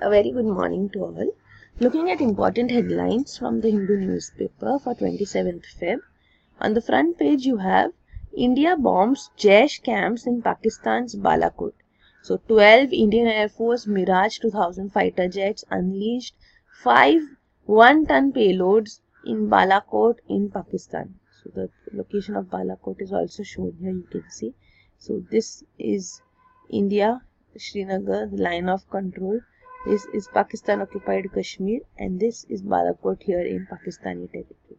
A very good morning to all. Looking at important headlines from the Hindu newspaper for 27th Feb. On the front page you have India bombs Jaish camps in Pakistan's Balakot. So 12 Indian Air Force Mirage 2000 fighter jets unleashed 5 1-ton payloads in Balakot in Pakistan. So the location of Balakot is also shown here, you can see. So this is India, Srinagar, line of control. This is Pakistan occupied Kashmir, and this is Balakot here in Pakistani territory.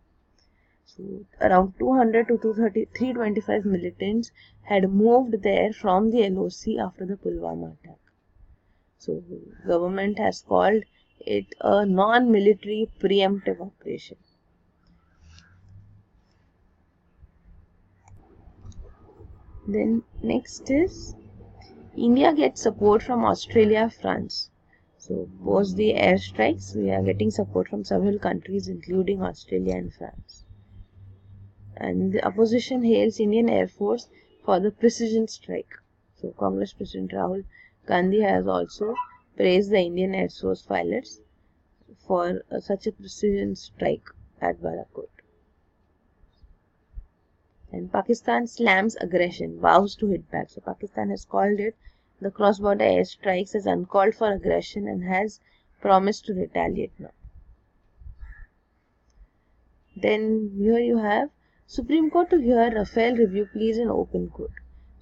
So around 200 to 325 militants had moved there from the LOC after the Pulwama attack. So government has called it a non-military preemptive operation. Then next is India gets support from Australia, France. So post the airstrikes, we are getting support from several countries including Australia and France. And the opposition hails Indian Air Force for the precision strike. So Congress President Rahul Gandhi has also praised the Indian Air Force pilots for such a precision strike at Balakot. And Pakistan slams aggression, vows to hit back. So Pakistan has called it the cross-border airstrikes as uncalled for aggression and has promised to retaliate now. Then here you have Supreme Court to hear Rafael review pleas in open court.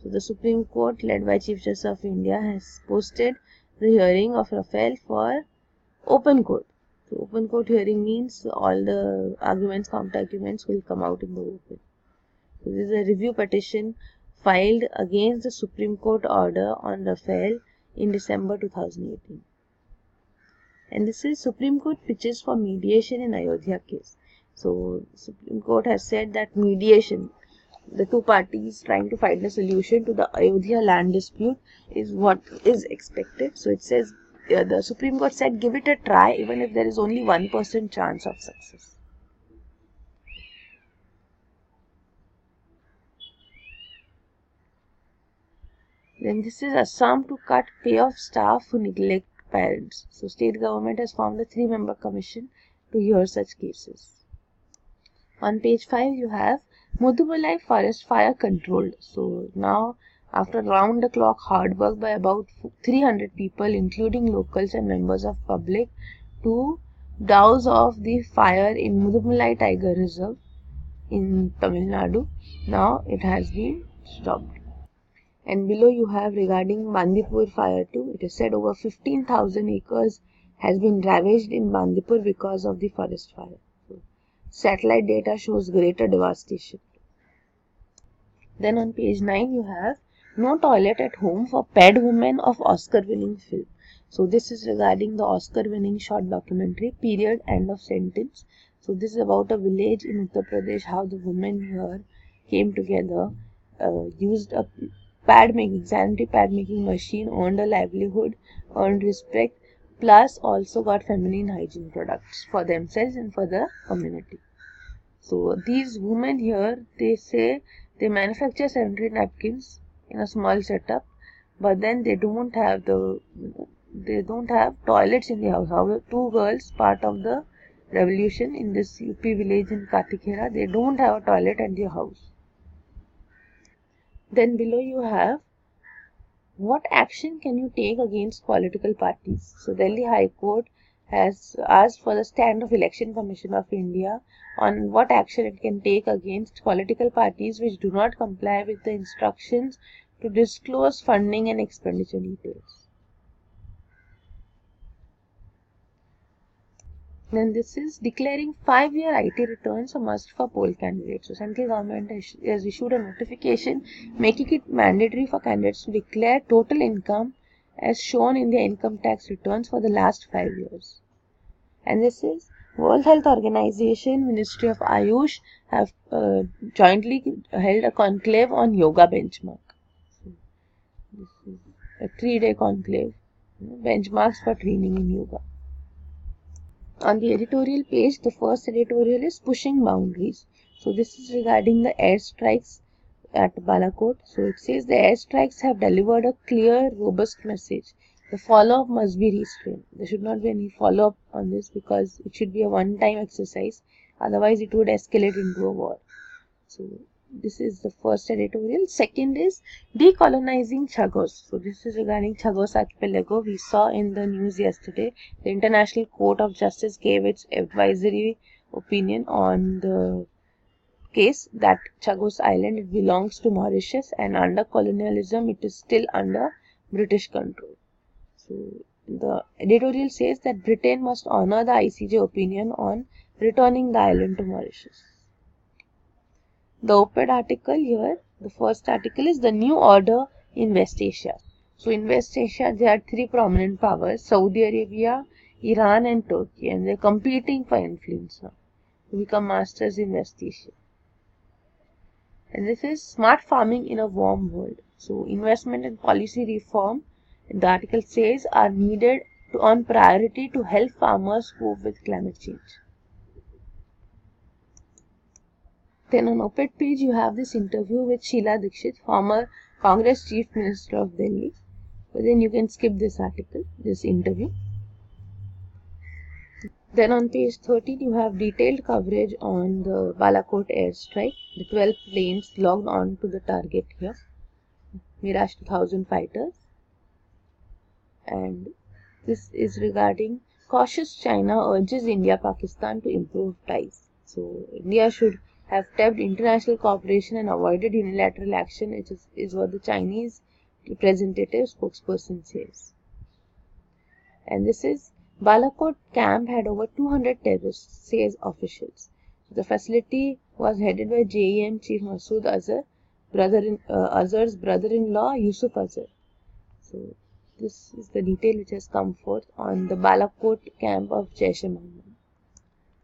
So the Supreme Court led by Chief Justice of India has posted the hearing of Rafael for open court. So open court hearing means all the arguments, counter-arguments will come out in the open. So this is a review petition filed against the Supreme Court order on Rafael in December 2018. And this is Supreme Court pitches for mediation in Ayodhya case. So Supreme Court has said that mediation, the two parties trying to find a solution to the Ayodhya land dispute, is what is expected. So it says the Supreme Court said give it a try even if there is only 1% chance of success. Then this is Assam to cut pay of staff who neglect parents. So state government has formed a 3-member commission to hear such cases. On page 5 you have Mudumalai forest fire controlled. So now after round the clock hard work by about 300 people including locals and members of public to douse off the fire in Mudumalai Tiger Reserve in Tamil Nadu. Now it has been stopped. And below you have regarding Bandipur fire too. It is said over 15,000 acres has been ravaged in Bandipur because of the forest fire. So, satellite data shows greater devastation. Then on page 9 you have no toilet at home for ped women of Oscar winning film. So this is regarding the Oscar winning short documentary Period, End of Sentence. So this is about a village in Uttar Pradesh, how the women here came together, used a sanitary pad making machine, earned a livelihood, earned respect, plus also got feminine hygiene products for themselves and for the community. So these women here, they say they manufacture sanitary napkins in a small setup, but then they don't have toilets in the house. However, two girls, part of the revolution in this UP village in Kartikhera, they don't have a toilet at their house. Then below you have what action can you take against political parties. So Delhi High Court has asked for the stand of Election Commission of India on what action it can take against political parties which do not comply with the instructions to disclose funding and expenditure details. Then this is declaring 5-year IT returns a must for poll candidates. So central government has issued a notification making it mandatory for candidates to declare total income as shown in their income tax returns for the last 5 years. And this is World Health Organization, Ministry of Ayush have jointly held a conclave on yoga benchmark. So this is a 3-day conclave, benchmarks for training in yoga. On the editorial page, the first editorial is Pushing Boundaries. So this is regarding the airstrikes at Balakot. So it says the airstrikes have delivered a clear, robust message. The follow-up must be restrained. There should not be any follow-up on this because it should be a one-time exercise. Otherwise, it would escalate into a war. So, this is the first editorial. Second is decolonizing Chagos. So, this is regarding Chagos Archipelago. We saw in the news yesterday, the International Court of Justice gave its advisory opinion on the case that Chagos Island, it belongs to Mauritius, and under colonialism, it is still under British control. So, the editorial says that Britain must honor the ICJ opinion on returning the island to Mauritius. The op-ed article here, the first article is the new order in West Asia. So, in West Asia, there are three prominent powers, Saudi Arabia, Iran and Turkey, and they are competing for influence now to become masters in West Asia. And this is smart farming in a warm world. So, investment and policy reform, the article says, are needed on priority to help farmers cope with climate change. Then on op-ed page, you have this interview with Sheila Dixit, former Congress Chief Minister of Delhi. But then you can skip this article, this interview. Then on page 13, you have detailed coverage on the Balakot airstrike, the 12 planes logged on to the target here, Mirage 2000 fighters. And this is regarding cautious China urges India-Pakistan to improve ties. So, India should have tapped international cooperation and avoided unilateral action, which is what the Chinese representative spokesperson says. And this is Balakot camp had over 200 terrorists, says officials. The facility was headed by JEM Chief Masood Azhar, Azhar's brother-in-law Yusuf Azhar. So, this is the detail which has come forth on the Balakot camp of Jaish-e-Mohammed.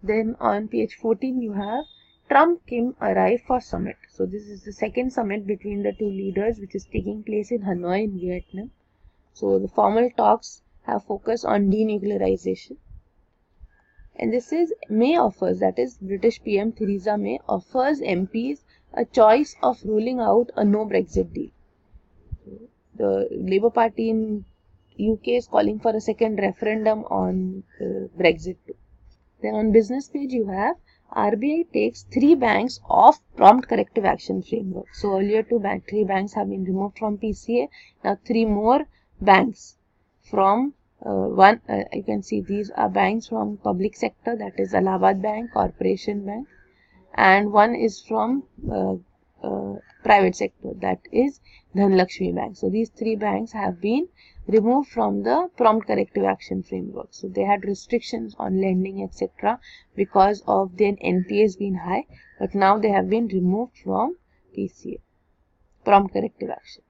Then on page 14 you have Trump-Kim arrive for summit. So this is the second summit between the two leaders which is taking place in Hanoi in Vietnam. So the formal talks have focused on denuclearization. And this is May offers, that is British PM Theresa May offers MPs a choice of ruling out a no-Brexit deal. The Labour Party in UK is calling for a second referendum on Brexit too. Then on business page you have RBI takes three banks off prompt corrective action framework. So earlier three banks have been removed from PCA. Now three more banks from you can see these are banks from public sector, that is Allahabad Bank, Corporation Bank, and one is from private sector, that is Dhanlaxmi Bank. So, these three banks have been removed from the prompt corrective action framework. So, they had restrictions on lending etc. because of their NPAs being high, but now they have been removed from PCA, prompt corrective action.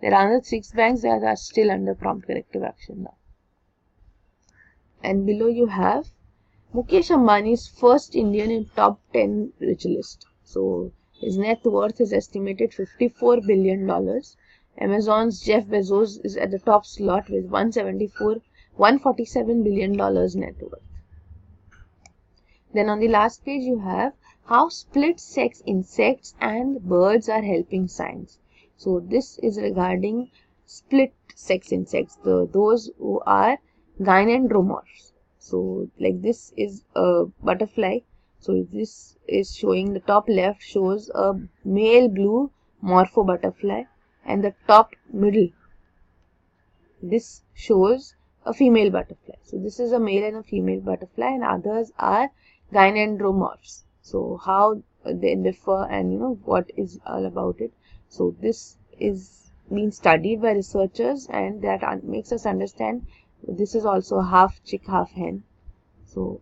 There are another six banks that are still under prompt corrective action now. And below you have Mukesh Ambani's first Indian in top 10 rich list. So, his net worth is estimated $54 billion. Amazon's Jeff Bezos is at the top slot with $147 billion net worth. Then on the last page you have how split-sex insects and birds are helping science. So this is regarding split-sex insects, those who are gynandromorphs. So like this is a butterfly. So this is showing, the top left shows a male blue morpho butterfly and the top middle, this shows a female butterfly. So this is a male and a female butterfly and others are gynandromorphs. So how they differ and you know what is all about it. So this is being studied by researchers and that makes us understand this is also half chick, half hen. So,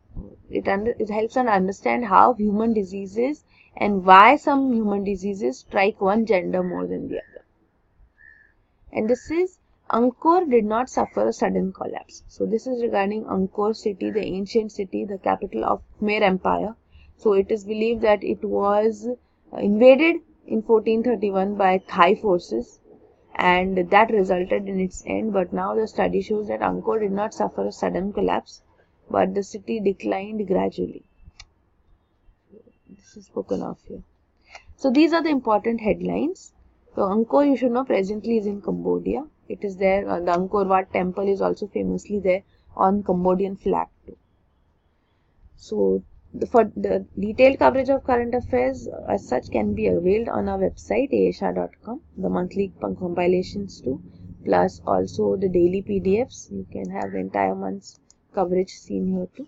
it helps us understand how human diseases and why some human diseases strike one gender more than the other. And this is Angkor did not suffer a sudden collapse. So, this is regarding Angkor city, the ancient city, the capital of Khmer Empire. So, it is believed that it was invaded in 1431 by Thai forces and that resulted in its end. But now the study shows that Angkor did not suffer a sudden collapse, but the city declined gradually. This is spoken of here. So, these are the important headlines. So, Angkor, you should know, presently is in Cambodia. It is there. The Angkor Wat temple is also famously there on Cambodian flag too. So for the detailed coverage of current affairs as such can be availed on our website asha.com. the monthly compilations too, plus also the daily PDFs. You can have the entire month's coverage seen here too.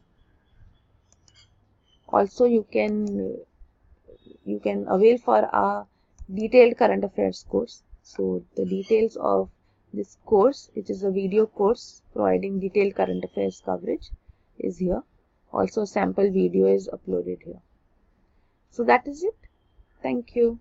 Also you can avail for our detailed current affairs course. So the details of this course, which is a video course providing detailed current affairs coverage, is here. Also sample video is uploaded here. So that is it. Thank you.